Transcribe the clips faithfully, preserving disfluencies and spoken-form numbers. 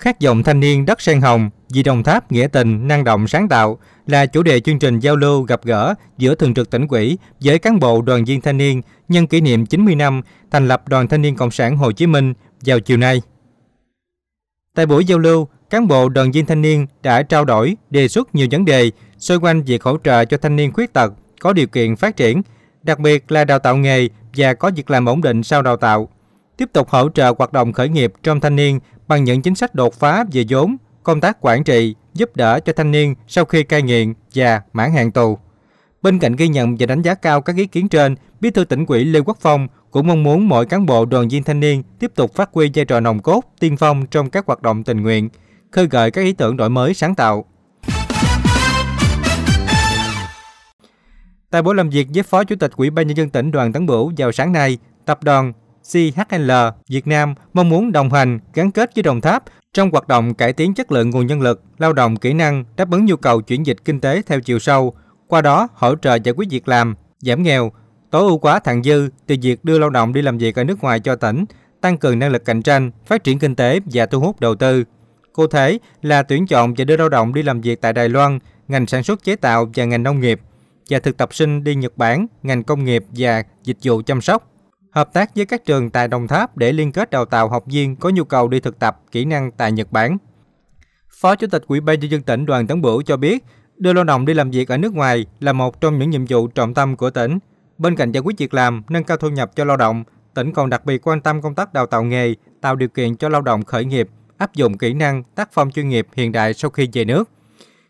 Khát vọng thanh niên đất sen hồng, vì Đồng Tháp nghĩa tình, năng động, sáng tạo là chủ đề chương trình giao lưu gặp gỡ giữa Thường trực Tỉnh ủy với cán bộ đoàn viên thanh niên nhân kỷ niệm chín mươi năm thành lập Đoàn Thanh niên Cộng sản Hồ Chí Minh vào chiều nay. Tại buổi giao lưu, cán bộ đoàn viên thanh niên đã trao đổi, đề xuất nhiều vấn đề xoay quanh việc hỗ trợ cho thanh niên khuyết tật có điều kiện phát triển, đặc biệt là đào tạo nghề và có việc làm ổn định sau đào tạo. Tiếp tục hỗ trợ hoạt động khởi nghiệp trong thanh niên bằng những chính sách đột phá về vốn, công tác quản trị, giúp đỡ cho thanh niên sau khi cai nghiện và mãn hạn tù. Bên cạnh ghi nhận và đánh giá cao các ý kiến trên, Bí thư Tỉnh ủy Lê Quốc Phong cũng mong muốn mọi cán bộ đoàn viên thanh niên tiếp tục phát huy vai trò nòng cốt, tiên phong trong các hoạt động tình nguyện, khơi gợi các ý tưởng đổi mới sáng tạo. Tại buổi làm việc với Phó Chủ tịch Ủy ban Nhân dân tỉnh Đoàn Tấn Bửu vào sáng nay, tập đoàn xê hát lờ Việt Nam mong muốn đồng hành, gắn kết với Đồng Tháp trong hoạt động cải tiến chất lượng nguồn nhân lực, lao động kỹ năng, đáp ứng nhu cầu chuyển dịch kinh tế theo chiều sâu, qua đó hỗ trợ giải quyết việc làm, giảm nghèo, tối ưu hóa thặng dư từ việc đưa lao động đi làm việc ở nước ngoài cho tỉnh, tăng cường năng lực cạnh tranh, phát triển kinh tế và thu hút đầu tư. Cụ thể là tuyển chọn và đưa lao động đi làm việc tại Đài Loan, ngành sản xuất chế tạo và ngành nông nghiệp, và thực tập sinh đi Nhật Bản, ngành công nghiệp và dịch vụ chăm sóc. Hợp tác với các trường tại Đồng Tháp để liên kết đào tạo học viên có nhu cầu đi thực tập kỹ năng tại Nhật Bản. Phó Chủ tịch Ủy ban Nhân dân tỉnh Đoàn Tấn Bửu cho biết, đưa lao động đi làm việc ở nước ngoài là một trong những nhiệm vụ trọng tâm của tỉnh. Bên cạnh giải quyết việc làm, nâng cao thu nhập cho lao động, tỉnh còn đặc biệt quan tâm công tác đào tạo nghề, tạo điều kiện cho lao động khởi nghiệp, áp dụng kỹ năng, tác phong chuyên nghiệp hiện đại sau khi về nước.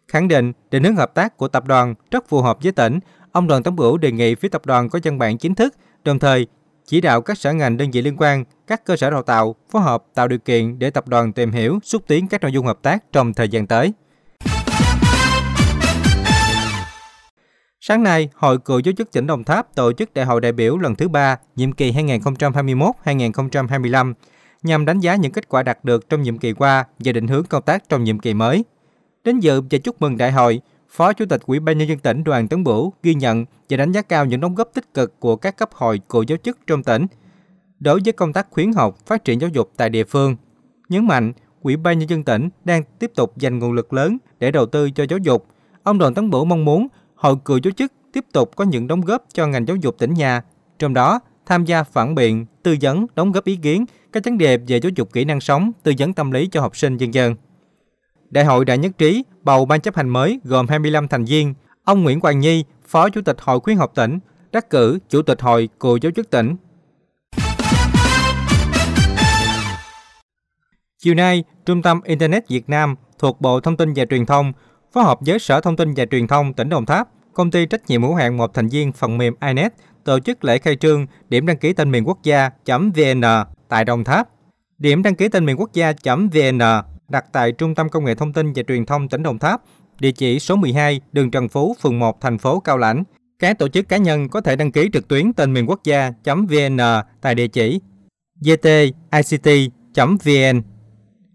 Khẳng định định hướng hợp tác của tập đoàn rất phù hợp với tỉnh, ông Đoàn Tấn Bửu đề nghị phía tập đoàn có văn bản chính thức, đồng thời chỉ đạo các sở ngành đơn vị liên quan, các cơ sở đào tạo phối hợp tạo điều kiện để tập đoàn tìm hiểu, xúc tiến các nội dung hợp tác trong thời gian tới. Sáng nay, Hội Cựu Giáo chức tỉnh Đồng Tháp tổ chức Đại hội đại biểu lần thứ ba, nhiệm kỳ hai nghìn không trăm hai mươi mốt đến hai nghìn không trăm hai mươi lăm, nhằm đánh giá những kết quả đạt được trong nhiệm kỳ qua và định hướng công tác trong nhiệm kỳ mới. Đến dự và chúc mừng đại hội, Phó Chủ tịch Ủy ban Nhân dân tỉnh Đoàn Tấn Bửu ghi nhận và đánh giá cao những đóng góp tích cực của các cấp hội cựu giáo chức trong tỉnh đối với công tác khuyến học, phát triển giáo dục tại địa phương. Nhấn mạnh, Ủy ban Nhân dân tỉnh đang tiếp tục dành nguồn lực lớn để đầu tư cho giáo dục. Ông Đoàn Tấn Bửu mong muốn hội cựu giáo chức tiếp tục có những đóng góp cho ngành giáo dục tỉnh nhà, trong đó tham gia phản biện, tư vấn, đóng góp ý kiến các vấn đề về giáo dục kỹ năng sống, tư vấn tâm lý cho học sinh vân vân. Đại hội đã nhất trí bầu ban chấp hành mới gồm hai mươi lăm thành viên. Ông Nguyễn Hoàng Nhi, Phó Chủ tịch Hội khuyến học tỉnh, đắc cử Chủ tịch Hội Cựu Giáo chức tỉnh. Chiều nay, Trung tâm Internet Việt Nam thuộc Bộ Thông tin và Truyền thông phối hợp với Sở Thông tin và Truyền thông tỉnh Đồng Tháp, công ty trách nhiệm hữu hạn một thành viên phần mềm i nét tổ chức lễ khai trương điểm đăng ký tên miền quốc gia.vn tại Đồng Tháp. Điểm đăng ký tên miền quốc gia.vn đặt tại Trung tâm Công nghệ Thông tin và Truyền thông tỉnh Đồng Tháp, địa chỉ số mười hai, đường Trần Phú, phường một, thành phố Cao Lãnh. Các tổ chức cá nhân có thể đăng ký trực tuyến tên miền quốc gia.vn tại địa chỉ vê tê i xê tê chấm vê en.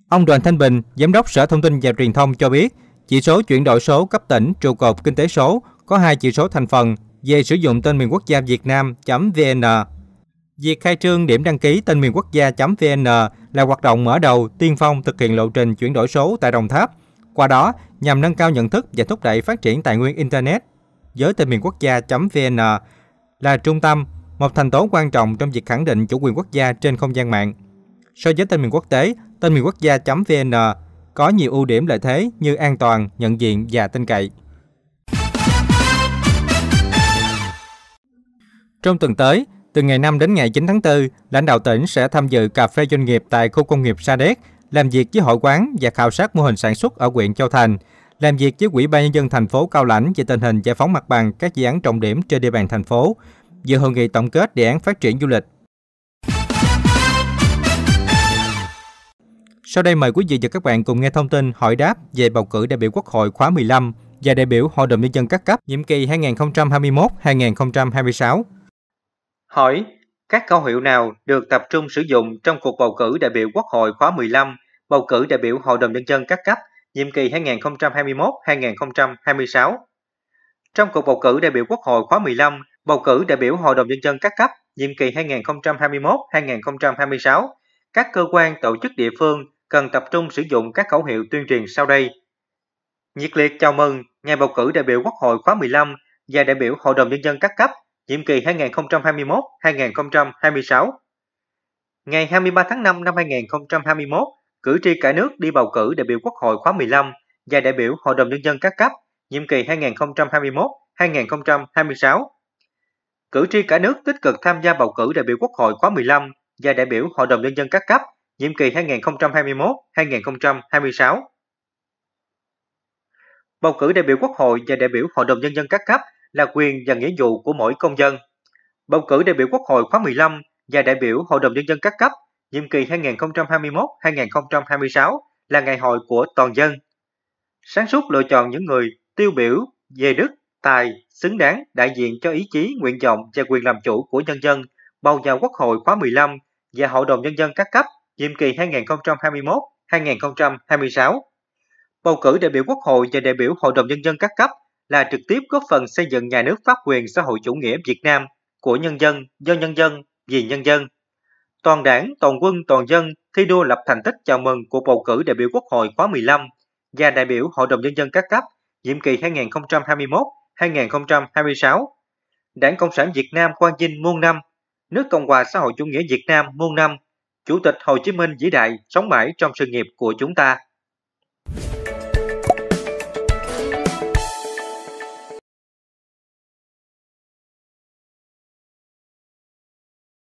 Ông Đoàn Thanh Bình, Giám đốc Sở Thông tin và Truyền thông cho biết, chỉ số chuyển đổi số cấp tỉnh trụ cột kinh tế số có hai chỉ số thành phần về sử dụng tên miền quốc gia Việt Nam.vn. Việc khai trương điểm đăng ký tên miền quốc gia.vn là hoạt động mở đầu tiên phong thực hiện lộ trình chuyển đổi số tại Đồng Tháp, qua đó nhằm nâng cao nhận thức và thúc đẩy phát triển tài nguyên Internet. Với tên miền quốc gia.vn là trung tâm, một thành tố quan trọng trong việc khẳng định chủ quyền quốc gia trên không gian mạng. So với tên miền quốc tế, tên miền quốc gia.vn có nhiều ưu điểm lợi thế như an toàn, nhận diện và tin cậy. Trong tuần tới, từ ngày năm đến ngày chín tháng tư, lãnh đạo tỉnh sẽ tham dự cà phê doanh nghiệp tại khu công nghiệp Sa Đéc, làm việc với hội quán và khảo sát mô hình sản xuất ở huyện Châu Thành, làm việc với Ủy ban Nhân dân thành phố Cao Lãnh về tình hình giải phóng mặt bằng các dự án trọng điểm trên địa bàn thành phố, dự hội nghị tổng kết đề án phát triển du lịch. Sau đây mời quý vị và các bạn cùng nghe thông tin hỏi đáp về bầu cử đại biểu Quốc hội khóa mười lăm và đại biểu Hội đồng Nhân dân các cấp nhiệm kỳ hai nghìn không trăm hai mươi mốt đến hai nghìn không trăm hai mươi sáu. Hỏi, các khẩu hiệu nào được tập trung sử dụng trong cuộc bầu cử đại biểu Quốc hội khóa mười lăm, bầu cử đại biểu Hội đồng Nhân dân các cấp, nhiệm kỳ hai nghìn không trăm hai mươi mốt đến hai nghìn không trăm hai mươi sáu? Trong cuộc bầu cử đại biểu Quốc hội khóa mười lăm, bầu cử đại biểu Hội đồng Nhân dân các cấp, nhiệm kỳ hai nghìn không trăm hai mươi mốt đến hai nghìn không trăm hai mươi sáu, các cơ quan tổ chức địa phương cần tập trung sử dụng các khẩu hiệu tuyên truyền sau đây. Nhiệt liệt chào mừng ngày bầu cử đại biểu Quốc hội khóa mười lăm và đại biểu Hội đồng Nhân dân các cấp, nhiệm kỳ hai nghìn không trăm hai mươi mốt đến hai nghìn không trăm hai mươi sáu. Ngày hai mươi ba tháng năm năm hai nghìn không trăm hai mươi mốt, cử tri cả nước đi bầu cử đại biểu Quốc hội khóa mười lăm và đại biểu Hội đồng Nhân dân các cấp, nhiệm kỳ hai nghìn không trăm hai mươi mốt đến hai nghìn không trăm hai mươi sáu. Cử tri cả nước tích cực tham gia bầu cử đại biểu Quốc hội khóa mười lăm và đại biểu Hội đồng Nhân dân các cấp, nhiệm kỳ hai nghìn không trăm hai mươi mốt đến hai nghìn không trăm hai mươi sáu. Bầu cử đại biểu Quốc hội và đại biểu Hội đồng Nhân dân các cấp là quyền và nghĩa vụ của mỗi công dân. Bầu cử đại biểu Quốc hội khóa mười lăm và đại biểu Hội đồng Nhân dân các cấp, nhiệm kỳ hai nghìn không trăm hai mươi mốt đến hai nghìn không trăm hai mươi sáu là ngày hội của toàn dân. Sáng suốt lựa chọn những người tiêu biểu về đức, tài, xứng đáng đại diện cho ý chí, nguyện vọng và quyền làm chủ của nhân dân, bầu vào Quốc hội khóa mười lăm và Hội đồng Nhân dân các cấp, nhiệm kỳ hai nghìn không trăm hai mươi mốt đến hai nghìn không trăm hai mươi sáu. Bầu cử đại biểu Quốc hội và đại biểu Hội đồng Nhân dân các cấp là trực tiếp góp phần xây dựng nhà nước pháp quyền xã hội chủ nghĩa Việt Nam của nhân dân, do nhân dân, vì nhân dân. Toàn đảng, toàn quân, toàn dân thi đua lập thành tích chào mừng của bầu cử đại biểu Quốc hội khóa mười lăm và đại biểu Hội đồng Nhân dân các cấp, nhiệm kỳ hai nghìn không trăm hai mươi mốt đến hai nghìn không trăm hai mươi sáu. Đảng Cộng sản Việt Nam Quang Vinh muôn năm, nước Cộng hòa xã hội chủ nghĩa Việt Nam muôn năm, Chủ tịch Hồ Chí Minh vĩ đại sống mãi trong sự nghiệp của chúng ta.